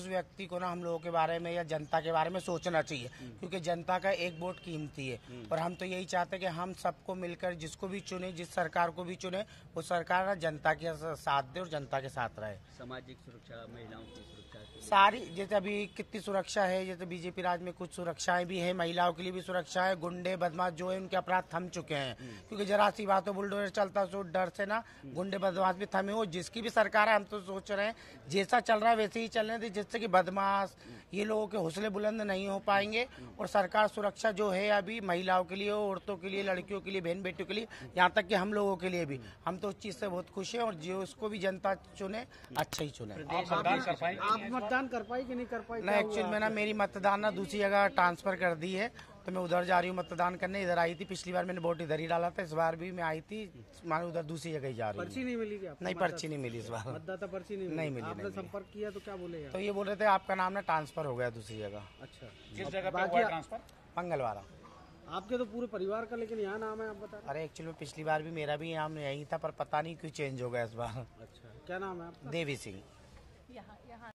उस व्यक्ति को ना हम लोगों के बारे में या जनता के बारे में सोचना चाहिए, क्योंकि जनता का एक वोट कीमती है। और हम तो यही चाहते हैं कि हम सबको मिलकर जिसको भी चुने, जिस सरकार को भी चुने, वो सरकार ना जनता के साथ दे और जनता के साथ रहे। सामाजिक सुरक्षा, महिलाओं की सुरक्षा, सारी जैसे अभी कितनी सुरक्षा है, जैसे बीजेपी राज में कुछ सुरक्षाएं भी है, महिलाओं के लिए भी सुरक्षा है। गुंडे बदमाश जो है उनके अपराध थम चुके हैं, क्योंकि जरा सी बातों बुलडोजर चलता तो डर से ना गुंडे बदमाश भी थमे हो। जिसकी भी सरकार है हम तो सोच रहे हैं जैसा चल रहा है वैसे ही चल रहे, जिससे कि बदमाश ये लोगों के हौसले बुलंद नहीं हो पाएंगे। और सरकार सुरक्षा जो है अभी महिलाओं के लिए, औरतों के लिए, लड़कियों के लिए, बहन बेटियों के लिए, यहाँ तक कि हम लोगों के लिए भी, हम तो उस चीज से बहुत खुश हैं। और जो उसको भी जनता चुने अच्छा ही चुने। आप मतदान कर पाई कि नहीं कर पाई? नहीं, एक्चुअली मैंने मेरी मतदान ना दूसरी जगह ट्रांसफर कर दी है, तो मैं उधर जा रही हूँ मतदान करने। इधर आई थी पिछली बार, मैंने वोट इधर ही डाला था, इस बार भी मैं आई थी मानो उधर दूसरी जगह ही जा रही हूँ। पर्ची नहीं मिली क्या? नहीं, पर्ची नहीं मिली इस बार, मतदाता पर्ची नहीं मिली। आपने संपर्क किया तो क्या बोले? तो ये बोल रहे थे आपका नाम ना ट्रांसफर हो गया दूसरी जगह। अच्छा, किस जगह पे हुआ ट्रांसफर? मंगलवाड़ा। आपके तो पूरे परिवार का, लेकिन यहाँ नाम है आप बता? अरे एक्चुअली पिछली बार भी मेरा भी नाम यही था, पर पता नहीं क्यों चेंज हो गया इस बार। अच्छा, क्या नाम है आपका? देवी सिंह।